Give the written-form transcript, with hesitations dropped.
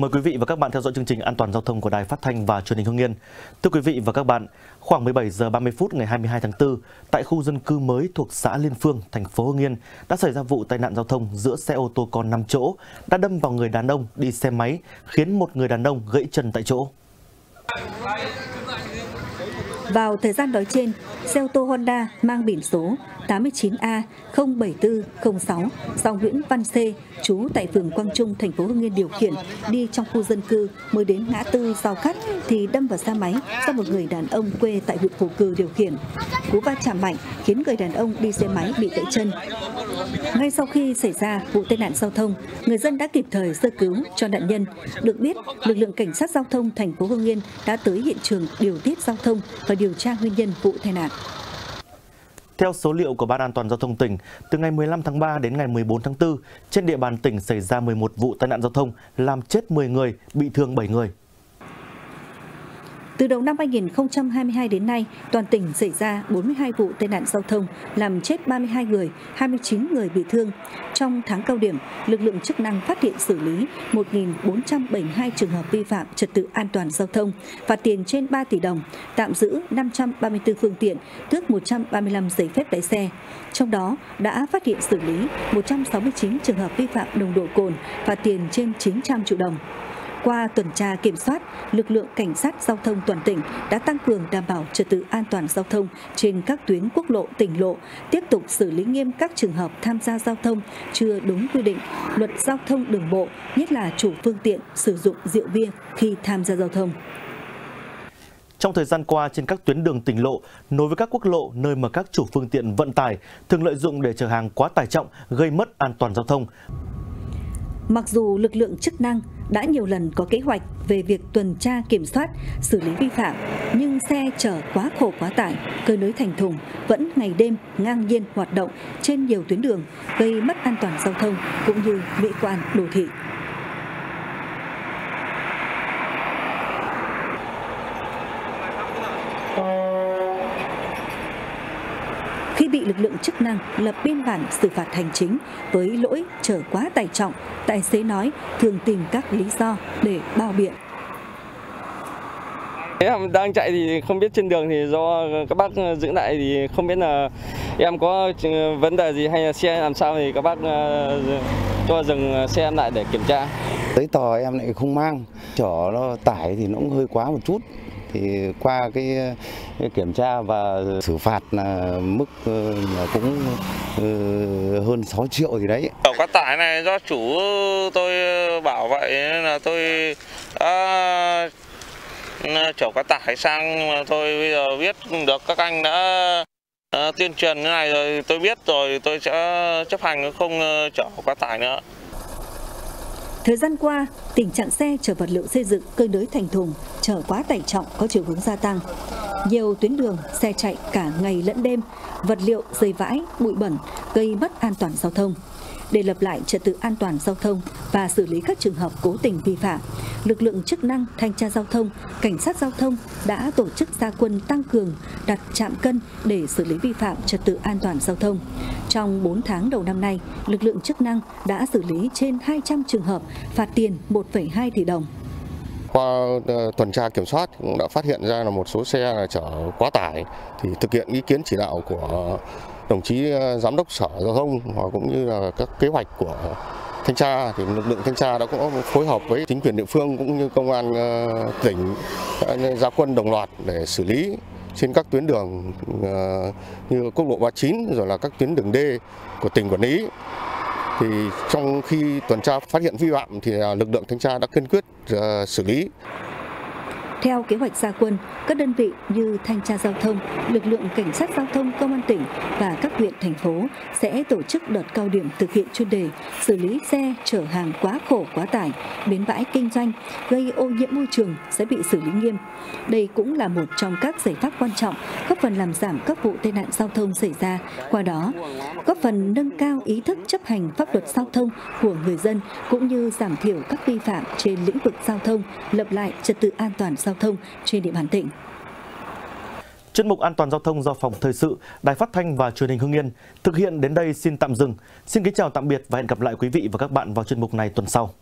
Mời quý vị và các bạn theo dõi chương trình An toàn giao thông của Đài Phát thanh và Truyền hình Hưng Yên. Thưa quý vị và các bạn, khoảng 17 giờ 30 phút ngày 22 tháng 4, tại khu dân cư mới thuộc xã Liên Phương, thành phố Hưng Yên đã xảy ra vụ tai nạn giao thông giữa xe ô tô con 5 chỗ đã đâm vào người đàn ông đi xe máy, khiến một người đàn ông gãy chân tại chỗ. Vào thời gian nói trên, xe ô tô Honda mang biển số 89A07406 do Nguyễn Văn C, trú tại phường Quang Trung, thành phố Hưng Yên điều khiển, đi trong khu dân cư mới đến ngã tư Giao Cắt thì đâm vào xe máy do một người đàn ông quê tại huyện Phú Cừ điều khiển. Cú va chạm mạnh khiến người đàn ông đi xe máy bị gãy chân. Ngay sau khi xảy ra vụ tai nạn giao thông, người dân đã kịp thời sơ cứu cho nạn nhân. Được biết, lực lượng cảnh sát giao thông thành phố Hưng Yên đã tới hiện trường điều tiết giao thông và điều tra nguyên nhân vụ tai nạn. Theo số liệu của Ban An toàn giao thông tỉnh, từ ngày 15 tháng 3 đến ngày 14 tháng 4, trên địa bàn tỉnh xảy ra 11 vụ tai nạn giao thông, làm chết 10 người, bị thương 7 người. Từ đầu năm 2022 đến nay, toàn tỉnh xảy ra 42 vụ tai nạn giao thông, làm chết 32 người, 29 người bị thương. Trong tháng cao điểm, lực lượng chức năng phát hiện xử lý 1.472 trường hợp vi phạm trật tự an toàn giao thông, phạt tiền trên 3 tỷ đồng, tạm giữ 534 phương tiện, tước 135 giấy phép lái xe. Trong đó, đã phát hiện xử lý 169 trường hợp vi phạm nồng độ cồn, phạt tiền trên 900 triệu đồng. Qua tuần tra kiểm soát, lực lượng cảnh sát giao thông toàn tỉnh đã tăng cường đảm bảo trật tự an toàn giao thông trên các tuyến quốc lộ, tỉnh lộ, tiếp tục xử lý nghiêm các trường hợp tham gia giao thông chưa đúng quy định, luật giao thông đường bộ, nhất là chủ phương tiện sử dụng rượu bia khi tham gia giao thông. Trong thời gian qua, trên các tuyến đường tỉnh lộ, nối với các quốc lộ nơi mà các chủ phương tiện vận tải thường lợi dụng để chở hàng quá tải trọng gây mất an toàn giao thông. Mặc dù lực lượng chức năng đã nhiều lần có kế hoạch về việc tuần tra kiểm soát, xử lý vi phạm, nhưng xe chở quá khổ quá tải, cơi nới thành thùng vẫn ngày đêm ngang nhiên hoạt động trên nhiều tuyến đường, gây mất an toàn giao thông cũng như mỹ quan đô thị. Khi bị lực lượng chức năng lập biên bản xử phạt hành chính với lỗi chở quá tải trọng, tài xế nói thường tìm các lý do để bao biện. Em đang chạy thì không biết trên đường thì do các bác dừng lại thì không biết là em có vấn đề gì hay là xe làm sao thì các bác cho dừng xe em lại để kiểm tra. Giấy tờ em lại không mang, chở nó tải thì nó cũng hơi quá một chút. Thì qua cái kiểm tra và xử phạt là mức cũng hơn 6 triệu gì đấy. Ở quá tải này do chủ tôi bảo vậy nên là tôi đã chở quá tải sang, tôi bây giờ biết được các anh đã tuyên truyền như này rồi, tôi biết rồi tôi sẽ chấp hành không chở quá tải nữa. Thời gian qua, tình trạng xe chở vật liệu xây dựng, cơi nới thành thùng, chở quá tải trọng có chiều hướng gia tăng. Nhiều tuyến đường, xe chạy cả ngày lẫn đêm, vật liệu, dây vãi, bụi bẩn gây mất an toàn giao thông. Để lập lại trật tự an toàn giao thông và xử lý các trường hợp cố tình vi phạm, lực lượng chức năng, thanh tra giao thông, cảnh sát giao thông đã tổ chức ra quân tăng cường, đặt trạm cân để xử lý vi phạm trật tự an toàn giao thông. Trong 4 tháng đầu năm nay, lực lượng chức năng đã xử lý trên 200 trường hợp, phạt tiền 1,2 tỷ đồng. Qua tuần tra kiểm soát cũng đã phát hiện ra là một số xe là chở quá tải, thì thực hiện ý kiến chỉ đạo của đồng chí giám đốc sở giao thông và cũng như là các kế hoạch của thanh tra, thì lực lượng thanh tra đã có phối hợp với chính quyền địa phương cũng như công an tỉnh ra quân đồng loạt để xử lý trên các tuyến đường như quốc lộ 39 rồi là các tuyến đường D của tỉnh quản lý. Thì trong khi tuần tra phát hiện vi phạm thì lực lượng thanh tra đã kiên quyết xử lý. Theo kế hoạch ra quân, các đơn vị như thanh tra giao thông, lực lượng cảnh sát giao thông công an tỉnh và các huyện, thành phố sẽ tổ chức đợt cao điểm thực hiện chuyên đề xử lý xe chở hàng quá khổ quá tải, bến bãi kinh doanh gây ô nhiễm môi trường sẽ bị xử lý nghiêm. Đây cũng là một trong các giải pháp quan trọng góp phần làm giảm các vụ tai nạn giao thông xảy ra, qua đó góp phần nâng cao ý thức chấp hành pháp luật giao thông của người dân cũng như giảm thiểu các vi phạm trên lĩnh vực giao thông, lập lại trật tự an toàn giao thông trên địa bàn tỉnh. Chuyên mục An toàn giao thông do Phòng Thời sự, Đài Phát thanh và Truyền hình Hưng Yên thực hiện đến đây xin tạm dừng. Xin kính chào tạm biệt và hẹn gặp lại quý vị và các bạn vào chuyên mục này tuần sau.